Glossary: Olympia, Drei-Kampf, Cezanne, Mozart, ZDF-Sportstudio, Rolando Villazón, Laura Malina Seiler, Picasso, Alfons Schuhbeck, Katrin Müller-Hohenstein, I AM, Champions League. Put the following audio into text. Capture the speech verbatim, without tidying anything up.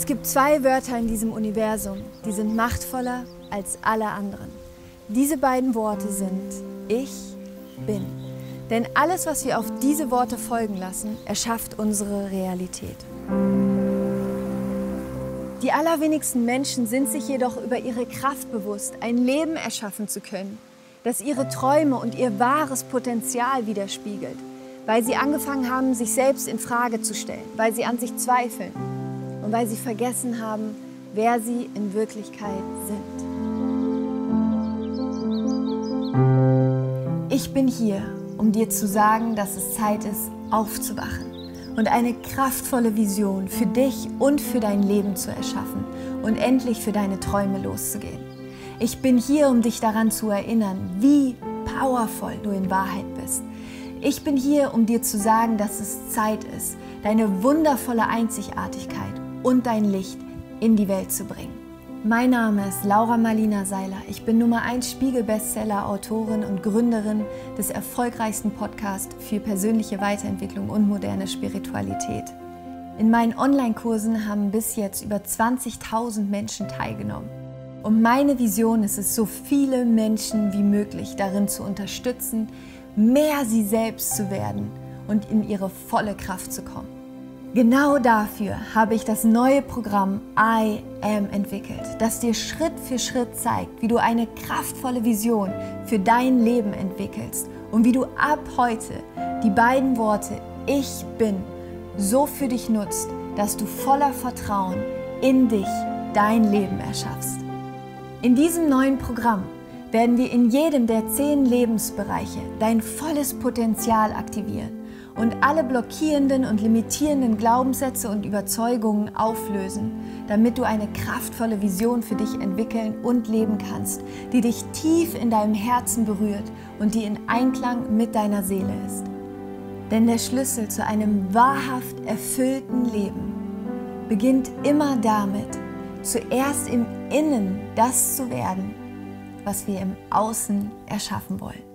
Es gibt zwei Wörter in diesem Universum, die sind machtvoller als alle anderen. Diese beiden Worte sind Ich Bin. Denn alles, was wir auf diese Worte folgen lassen, erschafft unsere Realität. Die allerwenigsten Menschen sind sich jedoch über ihre Kraft bewusst, ein Leben erschaffen zu können, das ihre Träume und ihr wahres Potenzial widerspiegelt, weil sie angefangen haben, sich selbst in Frage zu stellen, weil sie an sich zweifeln und weil sie vergessen haben, wer sie in Wirklichkeit sind. Ich bin hier, um dir zu sagen, dass es Zeit ist, aufzuwachen und eine kraftvolle Vision für dich und für dein Leben zu erschaffen und endlich für deine Träume loszugehen. Ich bin hier, um dich daran zu erinnern, wie powervoll du in Wahrheit bist. Ich bin hier, um dir zu sagen, dass es Zeit ist, deine wundervolle Einzigartigkeit und dein Licht in die Welt zu bringen. Mein Name ist Laura Malina Seiler. Ich bin Nummer eins Spiegel-Bestseller, Autorin und Gründerin des erfolgreichsten Podcasts für persönliche Weiterentwicklung und moderne Spiritualität. In meinen Online-Kursen haben bis jetzt über zwanzigtausend Menschen teilgenommen. Und meine Vision ist es, so viele Menschen wie möglich darin zu unterstützen, mehr sie selbst zu werden und in ihre volle Kraft zu kommen. Genau dafür habe ich das neue Programm I AM entwickelt, das dir Schritt für Schritt zeigt, wie du eine kraftvolle Vision für dein Leben entwickelst und wie du ab heute die beiden Worte Ich Bin so für dich nutzt, dass du voller Vertrauen in dich dein Leben erschaffst. In diesem neuen Programm werden wir in jedem der zehn Lebensbereiche dein volles Potenzial aktivieren und alle blockierenden und limitierenden Glaubenssätze und Überzeugungen auflösen, damit du eine kraftvolle Vision für dich entwickeln und leben kannst, die dich tief in deinem Herzen berührt und die in Einklang mit deiner Seele ist. Denn der Schlüssel zu einem wahrhaft erfüllten Leben beginnt immer damit, zuerst im Innen das zu werden, was wir im Außen erschaffen wollen.